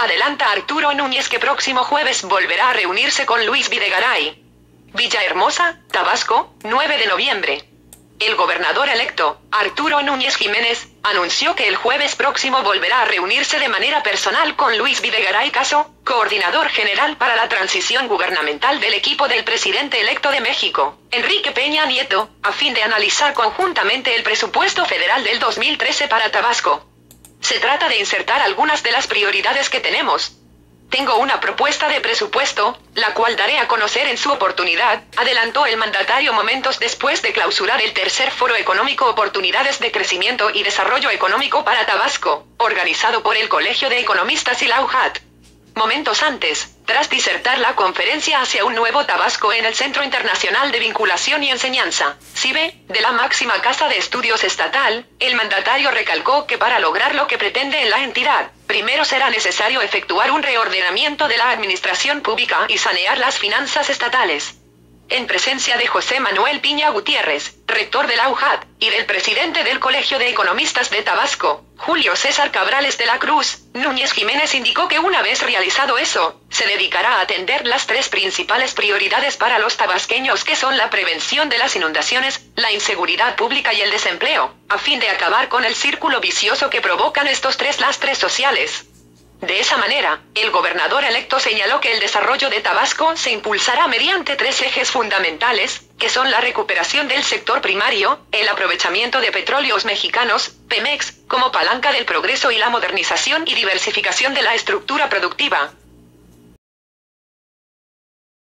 Adelanta Arturo Núñez que próximo jueves volverá a reunirse con Luis Videgaray. Villahermosa, Tabasco, 9 de noviembre. El gobernador electo, Arturo Núñez Jiménez, anunció que el jueves próximo volverá a reunirse de manera personal con Luis Videgaray Caso, coordinador general para la transición gubernamental del equipo del presidente electo de México, Enrique Peña Nieto, a fin de analizar conjuntamente el presupuesto federal del 2013 para Tabasco. Se trata de insertar algunas de las prioridades que tenemos. Tengo una propuesta de presupuesto, la cual daré a conocer en su oportunidad, adelantó el mandatario momentos después de clausurar el tercer foro económico Oportunidades de Crecimiento y Desarrollo Económico para Tabasco, organizado por el Colegio de Economistas y la UJAT. Momentos antes, tras disertar la conferencia hacia un nuevo Tabasco en el Centro Internacional de Vinculación y Enseñanza, CIVE, de la máxima casa de estudios estatal, el mandatario recalcó que para lograr lo que pretende en la entidad, primero será necesario efectuar un reordenamiento de la administración pública y sanear las finanzas estatales. En presencia de José Manuel Piña Gutiérrez, rector de la UJAT, y del presidente del Colegio de Economistas de Tabasco, Julio César Cabrales de la Cruz, Núñez Jiménez indicó que una vez realizado eso, se dedicará a atender las tres principales prioridades para los tabasqueños, que son la prevención de las inundaciones, la inseguridad pública y el desempleo, a fin de acabar con el círculo vicioso que provocan estos tres lastres sociales. De esa manera, el gobernador electo señaló que el desarrollo de Tabasco se impulsará mediante tres ejes fundamentales, que son la recuperación del sector primario, el aprovechamiento de petróleos mexicanos, Pemex, como palanca del progreso y la modernización y diversificación de la estructura productiva.